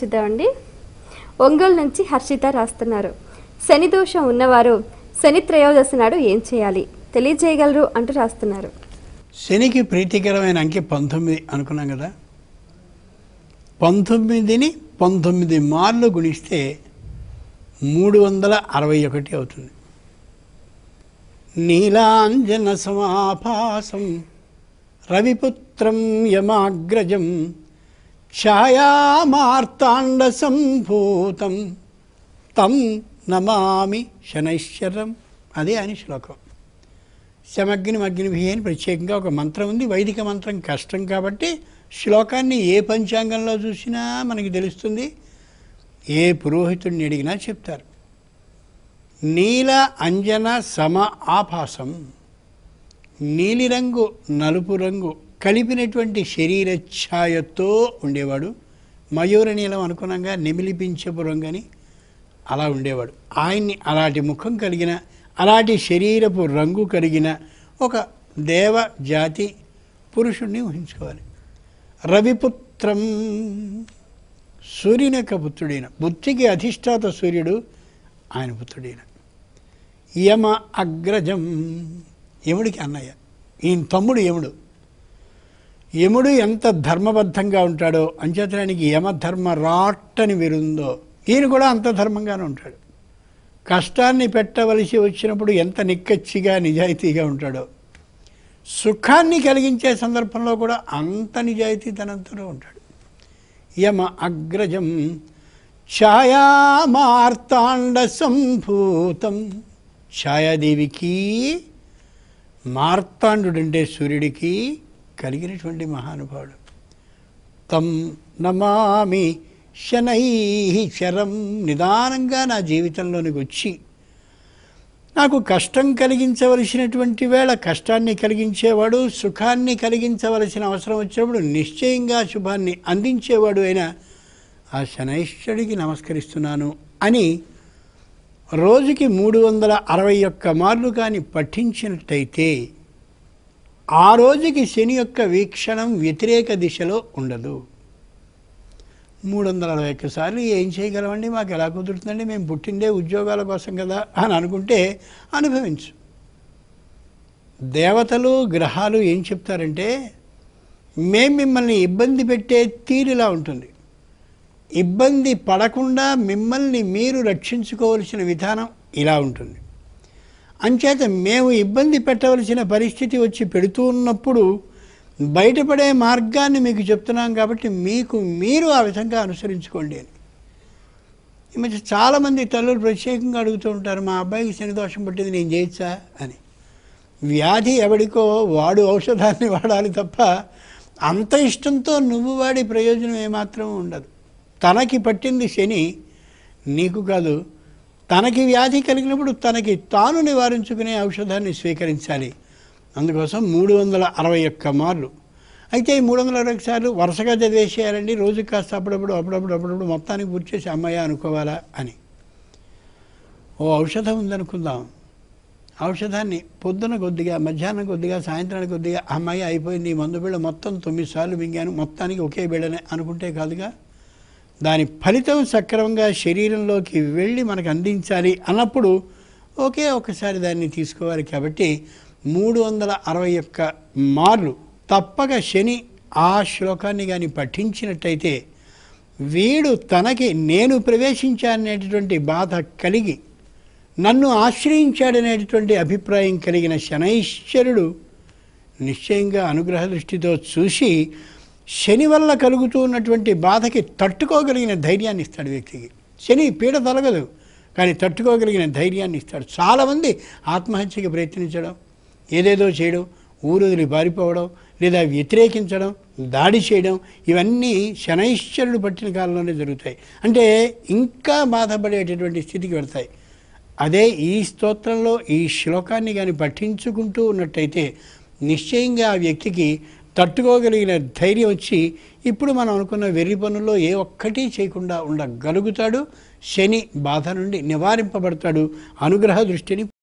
చూద్దామండి. ఒంగోల్ నుంచి హర్షిత రాస్తున్నారు. శని దోషం ఉన్నవారు శని త్రయోదశి నాడు ఏం చేయాలి తెలియజేయగలరు అంటూ రాస్తున్నారు. శనికి ప్రీతికరమైన అంకె 19 అనుకున్నాం కదా. 19ని 19 మార్లు గుణిస్తే 361 అవుతుంది. నీలాంజన సమాపాసం రవిపుత్రం యమాగ్రజం ఛాయామార్తాండ సంభూతం తం నమామి శనైశ్చరం. అదే అని శ్లోకం. శమగ్ని మగ్నిభి అని ప్రత్యేకంగా ఒక మంత్రం ఉంది. వైదిక మంత్రం కష్టం కాబట్టి శ్లోకాన్ని ఏ పంచాంగంలో చూసినా మనకి తెలుస్తుంది, ఏ పురోహితుడిని అడిగినా చెప్తారు. నీల అంజన సమ ఆభాసం, నీలిరంగు నలుపు రంగు కలిపినటువంటి శరీర ఛాయతో ఉండేవాడు. మయూర నీలం అనుకున్నాగా, నిమిలిపించపు రంగు అని అలా ఉండేవాడు. ఆయన్ని అలాంటి ముఖం కలిగిన అలాంటి శరీరపు రంగు కలిగిన ఒక దేవ జాతి పురుషుణ్ణి ఊహించుకోవాలి. రవిపుత్రం, సూర్యుని యొక్క పుత్రుడైన, బుద్ధికి అధిష్టాత సూర్యుడు ఆయన పుత్రుడైన. యమ అగ్రజం, యముడికి అన్నయ్య, ఈయన తమ్ముడు యముడు. యముడు ఎంత ధర్మబద్ధంగా ఉంటాడో, అంచేతనానికి యమధర్మ రాట్టని విరుందో, ఈయన కూడా అంత ధర్మంగానే ఉంటాడు. కష్టాన్ని పెట్టవలసి వచ్చినప్పుడు ఎంత నిక్కచ్చిగా నిజాయితీగా ఉంటాడో, సుఖాన్ని కలిగించే సందర్భంలో కూడా అంత నిజాయితీతనంతలో ఉంటాడు. యమ అగ్రజం ఛాయామార్తాండ సంభూతం, ఛాయాదేవికి మార్తాండుడంటే సూర్యుడికి కలిగినటువంటి మహానుభావుడు. తం నమామి శనై చరం, నిదానంగా నా జీవితంలోనికి వచ్చి నాకు కష్టం కలిగించవలసినటువంటి వేళ కష్టాన్ని కలిగించేవాడు, సుఖాన్ని కలిగించవలసిన అవసరం వచ్చినప్పుడు నిశ్చయంగా శుభాన్ని అందించేవాడు అయిన ఆ శనైశ్వరుడికి నమస్కరిస్తున్నాను అని రోజుకి 361 మార్లు కానీ పఠించినట్టయితే ఆ రోజుకి శని యొక్క వీక్షణం వ్యతిరేక దిశలో ఉండదు. 361 సార్లు ఏం చేయగలమండి, మాకు ఎలా కుదురుతుందండి, మేము పుట్టిందే ఉద్యోగాల కోసం కదా అని అనుకుంటే అనుభవించు. దేవతలు గ్రహాలు ఏం చెప్తారంటే, మేము మిమ్మల్ని ఇబ్బంది పెట్టే తీరులా ఉంటుంది, ఇబ్బంది పడకుండా మిమ్మల్ని మీరు రక్షించుకోవలసిన విధానం ఇలా ఉంటుంది. అంచేత మేము ఇబ్బంది పెట్టవలసిన పరిస్థితి వచ్చి పెడుతూ ఉన్నప్పుడు బయటపడే మార్గాన్ని మీకు చెప్తున్నాం కాబట్టి మీకు మీరు ఆ విధంగా అనుసరించుకోండి అని. ఈ మధ్య చాలామంది తల్లులు ప్రత్యేకంగా అడుగుతూ ఉంటారు, మా అబ్బాయికి శనిదోషం పట్టింది నేను చేయొచ్చా అని. వ్యాధి ఎవడికో వాడు ఔషధాన్ని వాడాలి తప్ప అంత ఇష్టంతో నువ్వు వాడి ప్రయోజనం ఏమాత్రం ఉండదు. తనకి పట్టింది శని, నీకు కాదు. తనకి వ్యాధి కలిగినప్పుడు తనకి తాను నివారించుకునే ఔషధాన్ని స్వీకరించాలి. అందుకోసం 361 మార్లు. అయితే ఈ 361 సార్లు వరుసగా చదివేసేయాలండి, రోజు కాస్త అప్పుడప్పుడు మొత్తానికి పూర్తి చేసి అమ్మాయి అనుకోవాలా అని. ఓ ఔషధం ఉందనుకుందాం, ఔషధాన్ని పొద్దున కొద్దిగా, మధ్యాహ్నం కొద్దిగా, సాయంత్రానికి కొద్దిగా, అమ్మాయి అయిపోయింది ఈ మందు బిళ్ళ మొత్తం 9 సార్లు మింగాను, మొత్తానికి ఒకే బిళ్ళనే అనుకుంటే కాదుగా. దాని ఫలితం సక్రమంగా శరీరంలోకి వెళ్ళి మనకు అందించాలి అన్నప్పుడు ఒకే ఒకసారి దాన్ని తీసుకోవాలి. కాబట్టి 361 మార్లు తప్పక శని ఆ శ్లోకాన్ని కానీ పఠించినట్టయితే వీడు తనకి నేను ప్రవేశించాలనేటటువంటి బాధ కలిగి నన్ను ఆశ్రయించాడనేటటువంటి అభిప్రాయం కలిగిన శనైశ్వరుడు నిశ్చయంగా అనుగ్రహ దృష్టితో చూసి శని వల్ల కలుగుతూ ఉన్నటువంటి బాధకి తట్టుకోగలిగిన ధైర్యాన్ని ఇస్తాడు వ్యక్తికి. శని పీడ తొలగదు కానీ తట్టుకోగలిగిన ధైర్యాన్ని ఇస్తాడు. చాలామంది ఆత్మహత్యకి ప్రయత్నించడం, ఏదేదో చేయడం, ఊరుదిలి పారిపోవడం, లేదా వ్యతిరేకించడం, దాడి చేయడం, ఇవన్నీ శనైశ్వరుడు పట్టిన కాలంలోనే జరుగుతాయి. అంటే ఇంకా బాధపడేటటువంటి స్థితికి వెళ్తాయి. అదే ఈ స్తోత్రంలో ఈ శ్లోకాన్ని కానీ పఠించుకుంటూ ఉన్నట్టయితే నిశ్చయంగా ఆ వ్యక్తికి తట్టుకోగలిగిన ధైర్యం వచ్చి ఇప్పుడు మనం అనుకున్న వెర్రి పనుల్లో ఏ ఒక్కటి చేయకుండా ఉండగలుగుతాడు. శని బాధ నుండి నివారింపబడతాడు, అనుగ్రహ దృష్టిని